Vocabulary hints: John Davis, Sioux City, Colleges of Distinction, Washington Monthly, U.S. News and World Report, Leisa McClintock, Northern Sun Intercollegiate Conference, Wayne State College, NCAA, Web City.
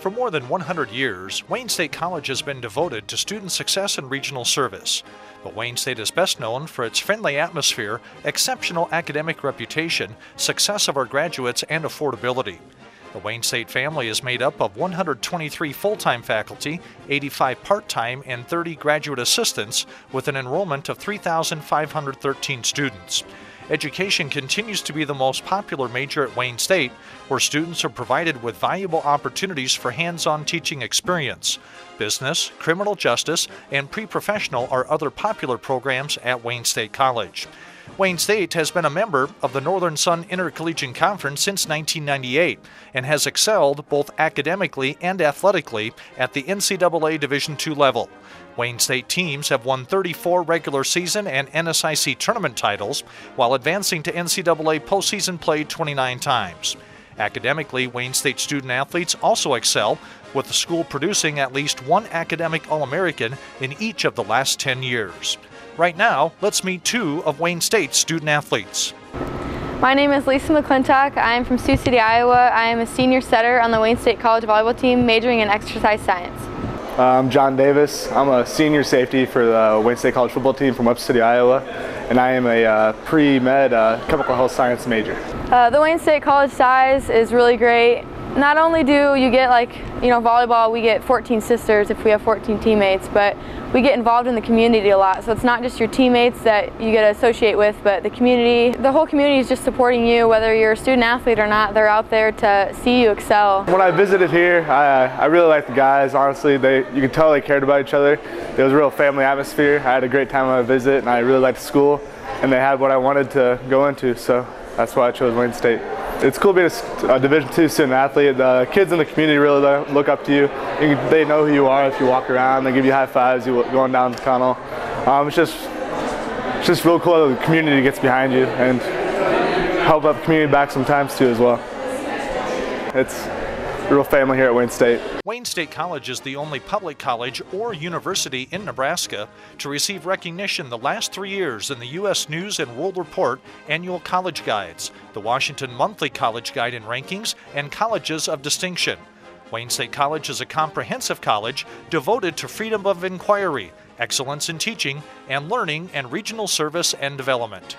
For more than 100 years, Wayne State College has been devoted to student success and regional service. But Wayne State is best known for its friendly atmosphere, exceptional academic reputation, success of our graduates, and affordability. The Wayne State family is made up of 123 full-time faculty, 85 part-time, and 30 graduate assistants, with an enrollment of 3,513 students. Education continues to be the most popular major at Wayne State, where students are provided with valuable opportunities for hands-on teaching experience. Business, criminal justice, and pre-professional are other popular programs at Wayne State College. Wayne State has been a member of the Northern Sun Intercollegiate Conference since 1998 and has excelled both academically and athletically at the NCAA Division II level. Wayne State teams have won 34 regular season and NSIC tournament titles while advancing to NCAA postseason play 29 times. Academically, Wayne State student-athletes also excel, with the school producing at least one academic All-American in each of the last 10 years. Right now, let's meet two of Wayne State's student-athletes. My name is Leisa McClintock. I am from Sioux City, Iowa. I am a senior setter on the Wayne State College volleyball team, majoring in exercise science. I'm John Davis. I'm a senior safety for the Wayne State College football team from Web City, Iowa, and I am a pre-med chemical health science major. The Wayne State College size is really great. Not only do you get, volleyball, we get 14 sisters if we have 14 teammates, but we get involved in the community a lot. So it's not just your teammates that you get to associate with, but the community. The whole community is just supporting you, whether you're a student athlete or not. They're out there to see you excel. When I visited here, I really liked the guys, honestly. You could tell they cared about each other. There was a real family atmosphere. I had a great time on a visit, and I really liked the school, and they had what I wanted to go into, so that's why I chose Wayne State. It's cool being a Division II student athlete. The kids in the community really look up to you. They know who you are if you walk around. They give you high fives going down the tunnel. It's just real cool that the community gets behind you and help out the community back sometimes too as well. It's a real family here at Wayne State. Wayne State College is the only public college or university in Nebraska to receive recognition the last 3 years in the U.S. News and World Report annual college guides, the Washington Monthly College Guide and Rankings, and Colleges of Distinction. Wayne State College is a comprehensive college devoted to freedom of inquiry, excellence in teaching and learning, and regional service and development.